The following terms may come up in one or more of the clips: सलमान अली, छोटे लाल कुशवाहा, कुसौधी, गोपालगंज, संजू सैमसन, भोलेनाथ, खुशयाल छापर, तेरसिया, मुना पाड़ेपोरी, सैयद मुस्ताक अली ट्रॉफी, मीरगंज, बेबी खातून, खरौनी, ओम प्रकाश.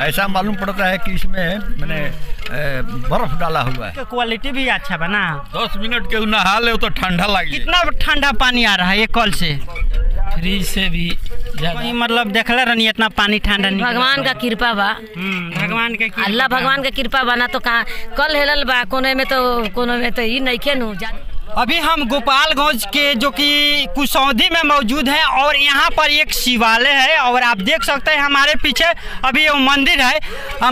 ऐसा मालूम पड़ता है कि इसमें मैंने बर्फ डाला हुआ है। क्वालिटी भी अच्छा बना। 10 मिनट के नहा ले तो ठंडा लगे। कितना ठंडा पानी आ रहा है ये कॉल से, फ्रिज से भी ज्यादा। मतलब देखला रहनी इतना पानी ठंडा नहीं। भगवान का कृपा बा, भगवान के अल्लाह भगवान का कृपा बना तो कहाँ कल हेलल बा कोने में तो ये नईखे नू। अभी हम गोपालगंज के जो कि कुसौधी में मौजूद हैं और यहाँ पर एक शिवालय है और आप देख सकते हैं हमारे पीछे अभी वो मंदिर है।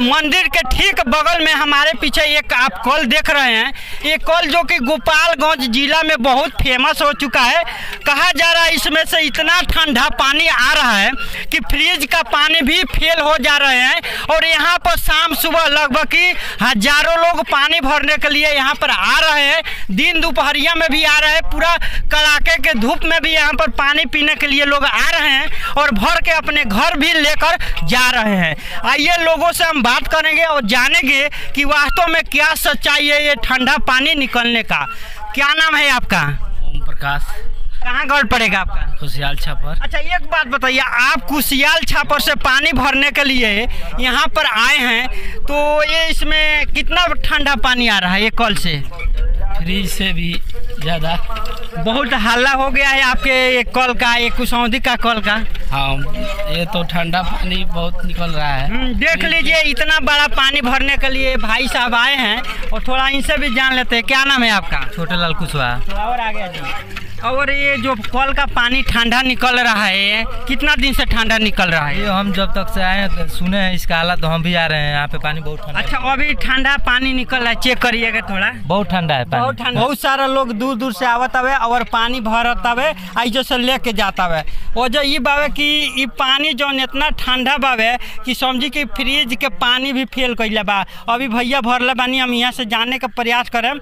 मंदिर के ठीक बगल में हमारे पीछे एक आप कल देख रहे हैं, ये कल जो कि गोपालगंज जिला में बहुत फेमस हो चुका है। कहा जा रहा है इसमें से इतना ठंडा पानी आ रहा है कि फ्रिज का पानी भी फेल हो जा रहे हैं और यहाँ पर शाम सुबह लगभग कि हजारों लोग पानी भरने के लिए यहाँ पर आ रहे हैं। दिन दोपहर में भी आ रहा है, पूरा कड़ाके के धूप में भी यहाँ पर पानी पीने के लिए लोग आ रहे हैं और भर के अपने घर भी लेकर जा रहे हैं। आइए लोगों से हम बात करेंगे और जानेंगे कि वास्तव में क्या सच्चाई है ये ठंडा पानी निकलने का। क्या नाम है आपका? ओम प्रकाश। कहाँ घर पड़ेगा आपका? खुशयाल छापर। अच्छा एक बात बताइए, आप खुशयाल छापर से पानी भरने के लिए यहाँ पर आए हैं तो ये इसमें कितना ठंडा पानी आ रहा है ये कल से, फ्रिज से भी ज़्यादा? बहुत हल्ला हो गया है आपके एक कॉल का, एक कुसौधी का कॉल का। हाँ ये तो ठंडा पानी बहुत निकल रहा है। देख लीजिए इतना बड़ा पानी भरने के लिए भाई साहब आए हैं और थोड़ा इनसे भी जान लेते हैं। क्या नाम है आपका? छोटे लाल कुशवाहा। और आ गया जी। और ये जो कॉल का पानी ठंडा निकल रहा है कितना दिन से ठंडा निकल रहा है? ये हम जब तक से आए हैं सुने हैं इसका हालत, तो हम भी आ रहे हैं यहाँ पे पानी बहुत ठंडा। अच्छा अभी ठंडा पानी निकल रहा है, चेक करिएगा थोड़ा, बहुत ठंडा है पानी। बहुत सारा लोग दूर दूर से आवत हवे और पानी भरत हवे, ऐसे से लेके जाता हवे। और जो ये बावे कि ये पानी जौन इतना ठंडा बावे कि समझी कि फ्रिज के पानी भी फेल कैला बा। अभी भैया भरला बानी, हम यहाँ से जाने का प्रयास करें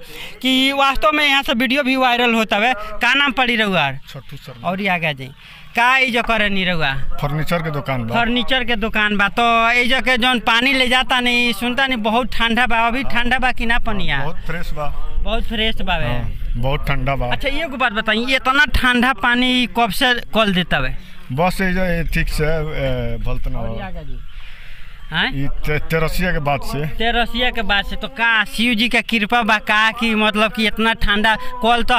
कि वास्तव में यहाँ से वीडियो भी वायरल होता है। का नाम पड़ी रहुआ? और ये आगे जी का जो करे नी रहुआ? फर्नीचर के दुकान बा। फर्नीचर के दुकान बा। तो ये के जौन पानी ले जाता नहीं सुनता नहीं, बहुत ठंडा बा। अभी ठंडा बा कि ना पनिया? बहुत फ्रेश बा, बहुत फ्रेश बावे। हाँ, बहुत ठंडा बा। अच्छा ये बात बताइए इतना ठंडा पानी कब से कॉल देता है? बस ये ठीक से भलतना तेरसिया के बाद से। तेरसिया के बाद से तो का शिव जी का कृपा बा का कि मतलब कि इतना ठंडा कॉल तो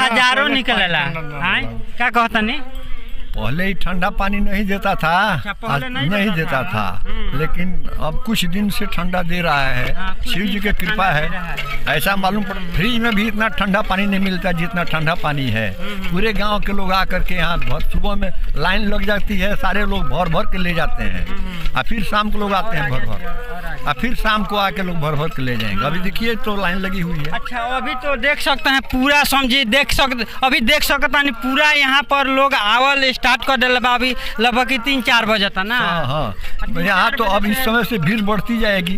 हजारों निकलेला। क्या कहता नहीं? पहले ही ठंडा पानी नहीं देता था। अच्छा, नहीं देता था लेकिन अब कुछ दिन से ठंडा दे रहा है, शिव जी की कृपा है। ऐसा मालूम पड़ा फ्रिज में भी इतना ठंडा पानी नहीं मिलता जितना ठंडा पानी है। पूरे गांव के लोग आकर के यहाँ सुबह में लाइन लग जाती है, सारे लोग भर भर के ले जाते हैं और फिर शाम को लोग आते हैं भर भर, और फिर शाम को आके लोग भर भर के ले जाएंगे। अभी देखिए तो लाइन लगी हुई है। अच्छा अभी तो देख सकते हैं पूरा, समझिए अभी देख सकता नहीं पूरा यहाँ पर लोग आवल स्टार्ट कर दे लगा। अभी लगभग 3-4 बजे था ना। हाँ यहाँ तो अब इस समय से भीड़ बढ़ती जाएगी,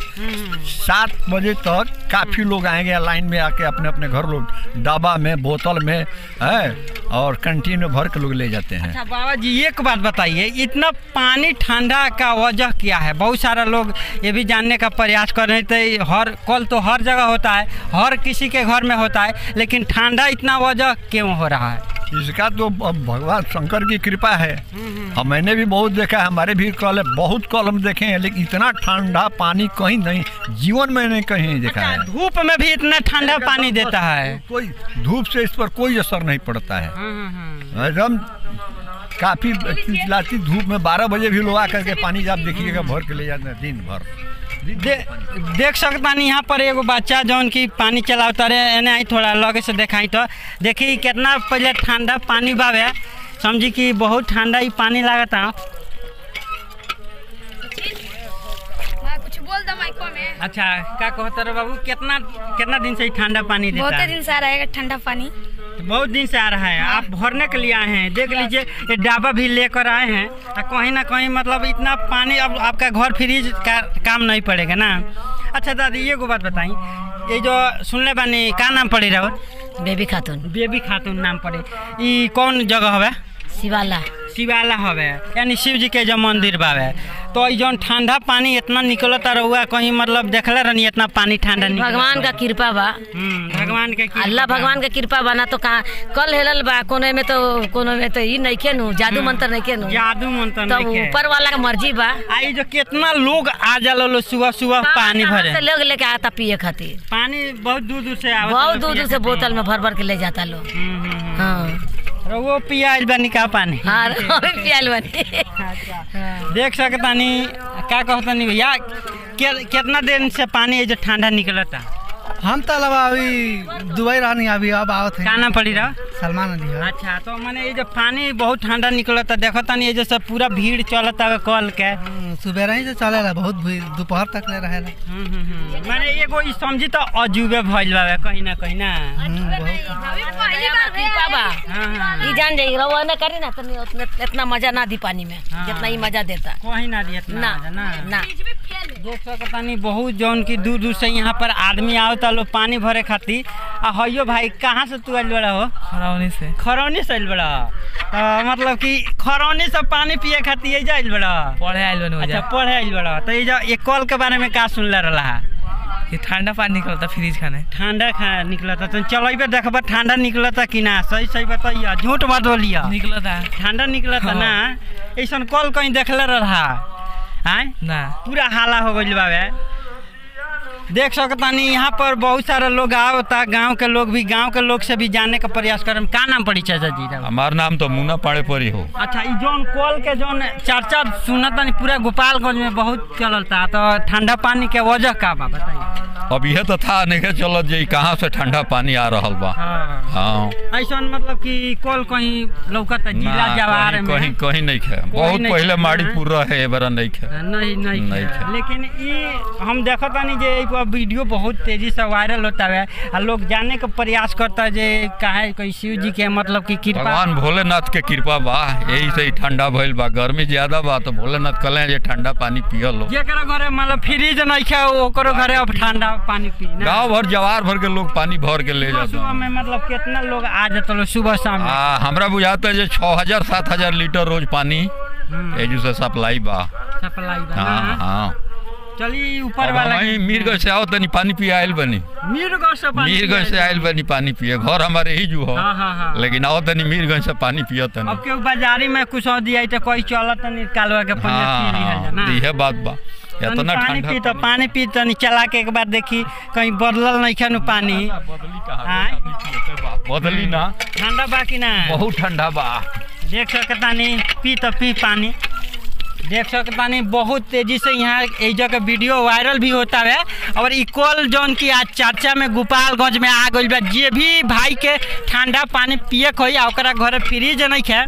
7 बजे तक काफ़ी लोग आएंगे लाइन में आके अपने अपने घर लोग डब्बा में बोतल में है और कंटेनर भर के लोग ले जाते हैं। अच्छा बाबा जी एक बात बताइए इतना पानी ठंडा का वजह क्या है? बहुत सारा लोग ये भी जानने का प्रयास कर रहे थे। हर कल तो हर जगह होता है, हर किसी के घर में होता है, लेकिन ठंडा इतना वजह क्यों हो रहा है? इसका तो भगवान शंकर की कृपा है। और मैंने भी बहुत देखा है, हमारे भी कॉल बहुत कॉलम देखे हैं लेकिन इतना ठंडा पानी कहीं नहीं, जीवन में नहीं कहीं नहीं देखा है। धूप में भी इतना ठंडा पानी देता है? कोई धूप से इस पर कोई असर नहीं पड़ता है। एकदम काफी चिलचिलाती धूप में 12 बजे भी लोग आकर के पानी जब देखिएगा भर के ले जाते हैं दिन भर। देख सकता नहीं यहाँ पर एगो बच्चा जौन की पानी चलावता रहे, एने थोड़ा लगे से देखाई तो देखी कितना पहले ठंडा पानी बावे, समझी कि बहुत ठंडा ही पानी लागता। अच्छा क्या कहता रहे बाबू, कितना कितना दिन से ठंडा पानी देता? बहुत दिन से आ रहा है ठंडा पानी, बहुत दिन से आ रहा है। आप भरने के लिए आए हैं, देख लीजिए ये डब्बा भी लेकर आए हैं। कहीं ना कहीं मतलब इतना पानी अब आपका घर फ्रिज का काम नहीं पड़ेगा ना। अच्छा दादी ये बात बताई, ये जो सुनले बानी का नाम पड़े रहो? बेबी खातून। बेबी खातून नाम पड़े। ये कौन जगह है? शिवाला। शिवाला हवे यानी शिव जी के जो मंदिर बावे तो जौन ठंडा पानी इतना निकलता रहुआ कहीं मतलब देखला रहनी इतना पानी ठंडा नहीं। भगवान का कृपा बा, भगवान के अल्लाह भगवान का कृपा बना तो कहाँ कल हेलल बा कोने में तो ये नहीं के नु जादू मंत्र नहीं के नु जादू मंत्र नहीं के ऊपर वाला का मर्जी बा। आई जो कितना लोग आ जालो सुबह सुबह पानी भरे लोग लेके आता पिए खातिर, पानी बहुत दूर दूर से आवत, बहुत दूर दूर से बोतल में भर भर के ले जाता लोग। हां वो पियाल बनी का पानी पियाल बनी देख सकता नहीं का कहता नहीं भैया कितना दिन से पानी जो ठंडा निकलता। हम तो अलावा अभी दुबई रहनी अभी अब आवत है काना पड़ी रहा सलमान अली। अच्छा तो मैंने ये जो पानी बहुत ठंडा निकलता देखो तानी ये जो सब पूरा भीड़ चलता है कल के सुबह ही से चले रहा बहुत भीड़ दोपहर तक ले रहे मैंने एगो समझी तो अजूबे भइल बाबे कहीं ना कहीं ना ई जान जाई रवा ना करे ना तनी इतना मजा ना दी पानी में जितना ही मजा देता कहीं ना दी इतना ना देख सकता नहीं बहुत जौन की दूर दूर से यहाँ पर आदमी आवता लो पानी भरे खातिर। आ हयो भाई कहाँ से तू आइल बड़ा हो? खरौनी से। खरौनी से आइल बड़ा मतलब कि खरौनी से पानी पिए खातिर ये जाइल बड़ा पढ़े आइल बड़ा। अच्छा पढ़े आइल बड़ा तो ये जो एक कल के बारे में का सुनला रहा ये ठंडा पानी निकलता फ्रिज खाने ठंडा खा निकलता तो चलो देखा ठंडा निकलता कि ना सही सही बताइए झूठ मत बोलिए निकलता ठंडा निकलता ना ऐसा कल कहीं देखला रहा ना पूरा हाला हो गई बाबे। देख सकता नहीं यहाँ पर बहुत सारा लोग आवता गांव के लोग भी गांव के लोग से भी जाने का प्रयास करें। का नाम पड़ी चाचा जी? हमारा नाम तो मुना पाड़ेपोरी हो। अच्छा ये जौन कल के जौन चर्चा सुना था पूरा गोपालगंज में बहुत चलता तो ठंडा पानी के वजह का बा बताइए? अब यह तो था नहीं चलत जी कहाँ से ठंडा पानी आ रहा बा। हाँ ऐसा मतलब कि कल कहीं लौकत जिला जवार में कहीं कहीं नहीं है बहुत पहले माड़ीपुर रहे बरा नहीं है नहीं है लेकिन ये हम देखता नहीं जे वीडियो बहुत तेजी से वायरल होता है और लोग जाने का प्रयास करता है जे काहे कोई शिव जी के मतलब की कृपा भगवान भोलेनाथ के कृपा बा यही से ठंडा भइल बा। गर्मी ज्यादा बा तो भोलेनाथ कहले जे ठंडा पानी पियो लो जेकरा घरे मतलब फ्रिज नहीं है ओकरो घरे अब ठंडा पानी पी गाँव भर जवार भर के लोग पानी भर के ले जाते हैं मतलब कितना लोग आ जाते लोग सुबह शाम। हाँ हमरा बुझाता है 6,000-7,000 लीटर रोज पानी से सप्लाई बा चली ऊपर वाला मीरगंज से आओ तनी पानी पिए आयल बनी मीरगंज से आयल बनी पानी पिए घर हमारे ही जू हो। हाँ। लेकिन आओ तनी मीरगंज से पानी पियो तनी अब के बाजारी में कुसौधी आई त कोई चलत नहीं कालवा के पंडित जी है बात बा इतना ठंडा तो पानी पी तनी चला के एक बार देखी कहीं बदलल नहीं खनु पानी बदली ना ठंडा बा कि ना बहुत ठंडा बा। देख सकता नहीं पी तो पी पानी देख सकता नहीं बहुत तेजी से यहाँ एक जगह वीडियो वायरल भी होता है और इक्वल जोन की आज चर्चा में गोपालगंज में आ गई बा जे भी भाई के ठंडा पानी पिए खोई और घर फ्रिज नहीं है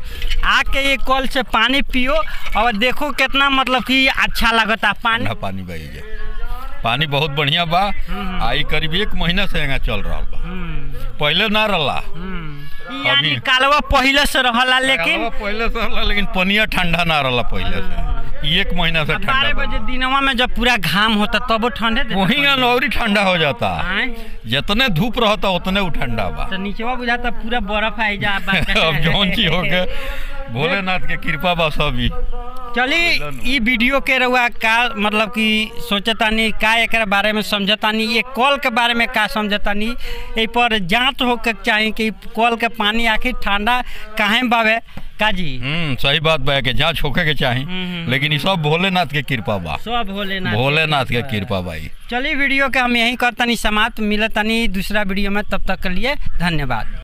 आके ये कल से पानी पियो और देखो कितना मतलब कि अच्छा लगता पानी पानी भाई पानी बहुत बढ़िया बा। आई करीब एक महीना से यहाँ चल रहा बा पहले ना रहा यानी कालवा पहले से रहा लेकिन पनिया ठंडा ना रहा पहले से एक महीना से ठंडा 12 बजे दिनवा में जब पूरा घाम होता तब ठंडे वही और ठंडा हो जाता जितने धूप रहता उतने वो ठंडा बा तो नीचवा बुझाता पूरा बर्फ आई जा अब जौन चीज हो गए भोलेनाथ के कृपा बा सभी। चली वीडियो के रहुआ का मतलब कि सोचता नहीं का एक बारे में समझता नहीं ये कल के बारे में का समझता नहीं ये पर जांच होकर चाहिए कि कल के पानी आखिर ठंडा काहे बावे का जी। सही बात बा के जांच होके के चाहिए लेकिन ये सब भोलेनाथ के कृपा बा सब भोलेनाथ के कृपा भाई। चलिए वीडियो के हम यही करता नहीं समाप्त मिलता नहीं दूसरा वीडियो में तब तक के लिए धन्यवाद।